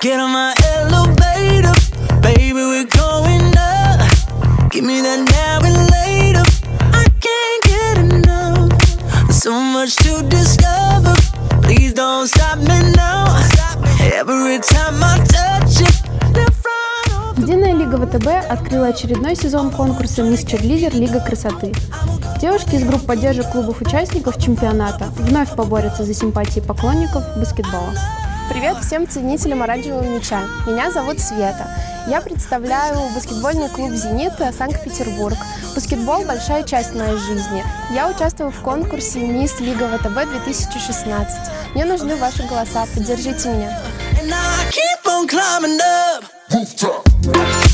Get on my elevator, baby, we're going up. Give me that now and later, I can't get enough. So much to discover, please don't stop me now. Every time I touch it. Единая лига ВТБ открыла очередной сезон конкурса «Мисс Черлидер. Лига красоты». Девушки из групп поддержек клубов-участников чемпионата вновь поборются за симпатии поклонников баскетбола. Привет всем ценителям оранжевого мяча. Меня зовут Света. Я представляю баскетбольный клуб «Зенит» Санкт-Петербург. Баскетбол – большая часть моей жизни. Я участвую в конкурсе «Мисс Лига ВТБ 2016». Мне нужны ваши голоса. Поддержите меня. Keep on climbing up. Rooftop.